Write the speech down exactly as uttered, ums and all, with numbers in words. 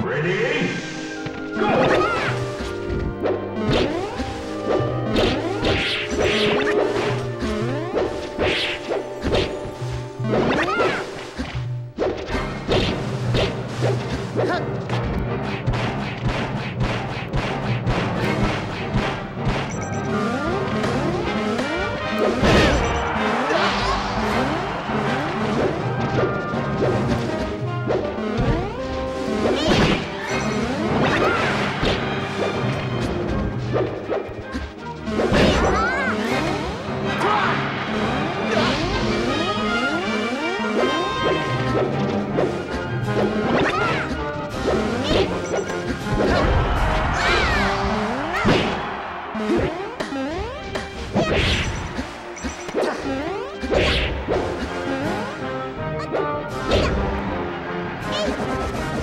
Ready? Go! Let's go.